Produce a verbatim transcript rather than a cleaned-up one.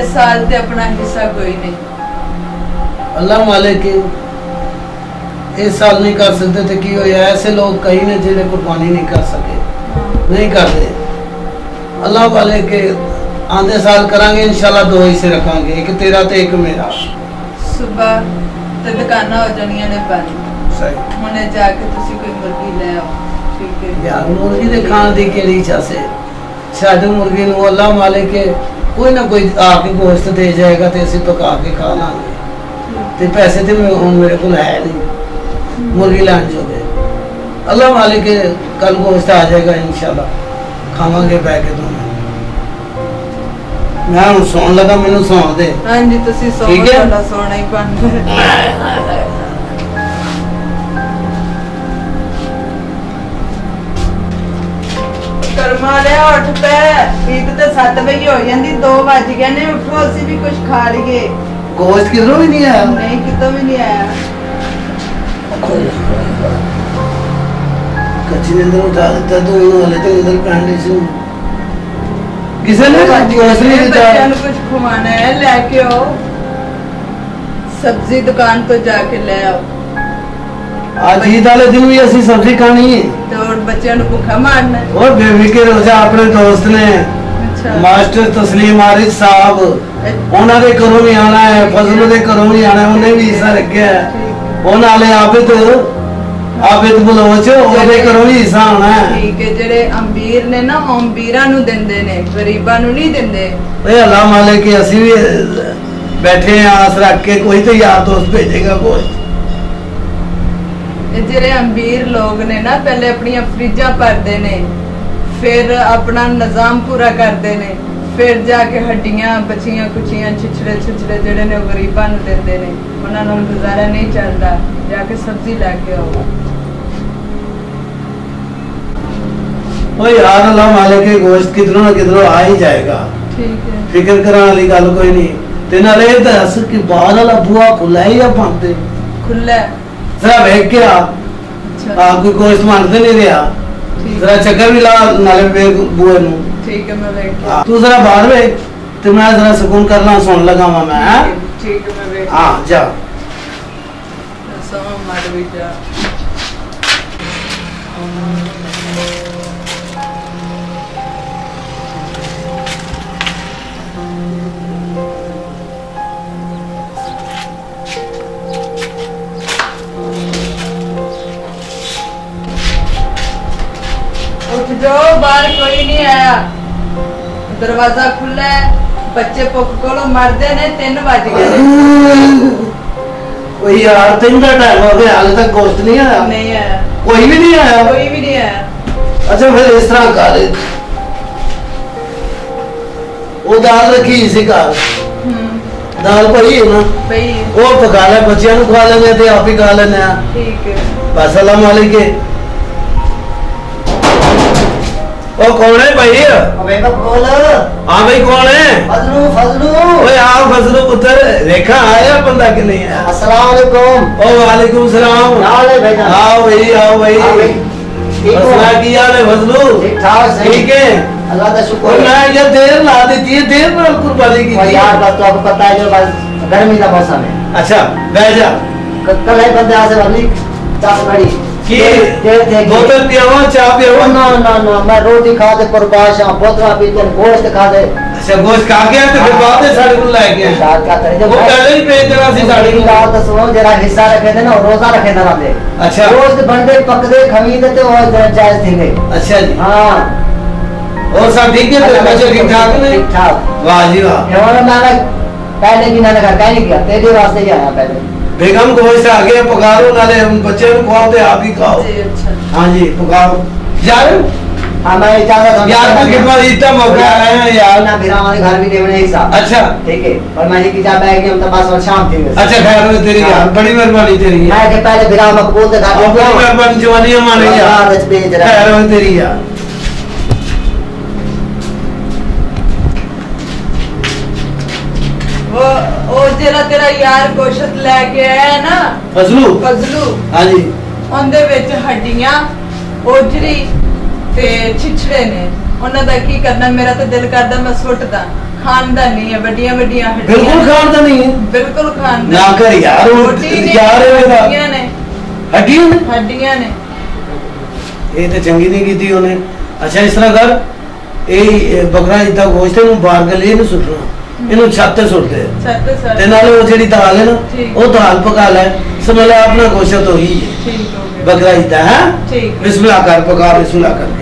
इस साल ते अपना हिस्सा कोई नहीं। अल्लाह मालिक इस साल नहीं कर सकते थे कि ऐसे लोग कई ने जिन्हें कुर्बानी नहीं कर सके नहीं करते। अल्लाह वाले के आंधे साल करांगे इंशाल्लाह, दो ही से रखांगे, एक तेरा ते एक मेरा। सुबह ते दुकाना हो जानियां ने बंद, सही हुणे जाके तुसी कोई मुर्गी ले आओ। ठीक है यार, मुर्गी दे खाण दी केड़ी इच्छा से शायद मुर्गी नु अल्लाह मालिक कोई ना कोई आके गोश्त दे जाएगा ते असीं तो खा के खा लांगे ते पैसे ते मेरे को है नहीं मुर्गी लैण जोगे। अल्लाह मालिक कल गोश्त आ जाएगा इंशाल्लाह, खावांगे बैठ के। तुम मैं हुण सौण लगा, मैनूं सौण दे। हां जी तुसीं सौण, तुहाडा सौणा ही बणदा। सब्जी दुकान तो जाके ले आओ, आज ईद वाले दिन भी असि सब्जी खानी है और बच्चों को भूखा मारना है। और बेबी के रोजा अपने दोस्त ने अच्छा। मास्टर तस्लीम आरिफ साहब उन्होंने घरों भी आना है, फजल के घरों भी आना है, उन्हें भी हिस्सा रखा है। उन्होंने आले आबिद आबिद बलोच उन्होंने घरों भी हिस्सा आना है। ठीक है, जेडे अमीर ने ना अमीरां नु देंदे ने, गरीबां नु नहीं देंदे। ए अल्लाह मालिक असि भी बैठे हैं आस रख के, कोई तो यार दोस्त भेजेगा। कोई जेरे अमीर लोग ने ना पहले अपनी फ्रिजा भरते ने, फिर अपना निजाम पूरा करते ने, फिर जाके हड्डियां बचियां कुचियां छिछड़े छिछड़े जेडे ने गरीबां नूं देंदे ने, उन्हां नाल गुजारा नहीं चलता। जाके सब्जी लैके आओ। ओए यार अल्लाह मालिक के गोश्त किधरों ना किधरों आ ही जाएगा। ठीक है, फिक्र करने वाली गल कोई नहीं। ते नाल इह दस कि बाहर वाला बूहा खुला ही आ पांदे खुला जरा वेख के आ, कोई गोश्त मानते नहीं रहा, जरा चक्कर भी ला नाले बुए नू। ठीक है, मैं वेख के तू जरा बाहर वेख ते मैं जरा सुकून कर ला, सोन लगा वा मैं। ठीक है, मैं वेख हां जा सो मत भी जा। जो बाहर कोई नहीं आया, दरवाजा खुला है, बच्चे भुख कोलों मरदे ने। तीन बज गए। ओए यार तीन दा टाइम हो गया, हाले तक गोश्त नहीं आया। नहीं आया, कोई भी नहीं आया, कोई भी नहीं आया। अच्छा फिर इस तरह कर, वो दाल रखी इसी घर, दाल पई है ना पई, वो पका ले, बच्चियां नु खवा लेंगे ते आप ही खा लेने। ठीक है बस, अस्सलाम वालेकुम। ओ कौन है भाई? अबे बोल। हां भाई कौन है? फजलू। फजलू ओए आ फजलू पुत्र, रेखा आया बंदा कि नहीं है? अस्सलाम वालेकुम। ओ वालेकुम सलाम। हाले भाई? हां भाई, हां भाई ठीक हो? हां की हाल है फजलू? ठीक ठाक। ठीक है, अल्लाह का शुक्र। और मैं ये देर ला देती है, देर पर कुर्बानी की। और यार बात तो आपको पता है, जो बस गर्मी का मौसम है। अच्छा बैठ जा, कल है बंदे आ से भरनी दस बड़ी की बोतल पियावा, चाय पियावा? ना ना ना, मैं रोटी खा के परबाशा बोतला पीते, गोश्त खा दे। अच्छा गोश्त खा के ते फिर बाद में साडे को ले के आ का करे, वो पहले ही भेज देना सी साडे को। बात सुनो, जरा हिस्सा रखे दे ना, रोजा रखे ना दे। अच्छा गोश्त बनदे पकदे खमीदे ते और जायज थींगे। अच्छा जी हां, और सब ठीक है? तेरे बच्चे ठीक ठाक ने? ठीक ठाक। वाह जी वाह। और नाना पहले भी नाना का कहीं गया, तेरे वास्ते ही आया पहले। बेगम गोश्त आ गया, पकाओ नाले बच्चे को खवाओ ते आप ही खाओ। अच्छा हां जी पकाओ यार। हां मैं इजाजत हूं यार, तो कितना इतना मौका आया है यार ना, मेरा हमारे घर भी देवने हिसाब। अच्छा ठीक है, और मैं ये की जा बैग हम तो बस और शाम थी। अच्छा खैर में तेरी यार बड़ी मेहरबानी तेरी। मैं के पहले बिना मकबूल से घर में मेहरबानी जवानी हमारी यार, आज भेज रहा खैर में तेरी यार। वो ओ जेरा तेरा यार गोश्त लेके आया ना फजलू, फजलू हां जी, उनदे विच हड्डियां ओझरी ते छिछड़े ने, उन्हां दा की करना? मेरा तो दिल करदा मैं सुट्टदा, खानदानी है, बड़िया बड़िया बिल्कुल खानदानी है, बिल्कुल खानदानी ना कर यार यार हड्डियां ने हड्डियां ने हड्डियां ने ये तो चंगी नहीं की थी उन्हें। अच्छा इस तरह कर ये बकरा इतना गोश्त है नु बाहर कर लिए नु सुटना इनु छाते सुटते छाते सर ते नाले वो जेडी दाल है ना वो दाल पका ले समझ ले अपना गोश्त तो ही ठीक हो गया बकरा इतना है। बिस्मिल्लाह कर पका बिस्मिल्लाह कर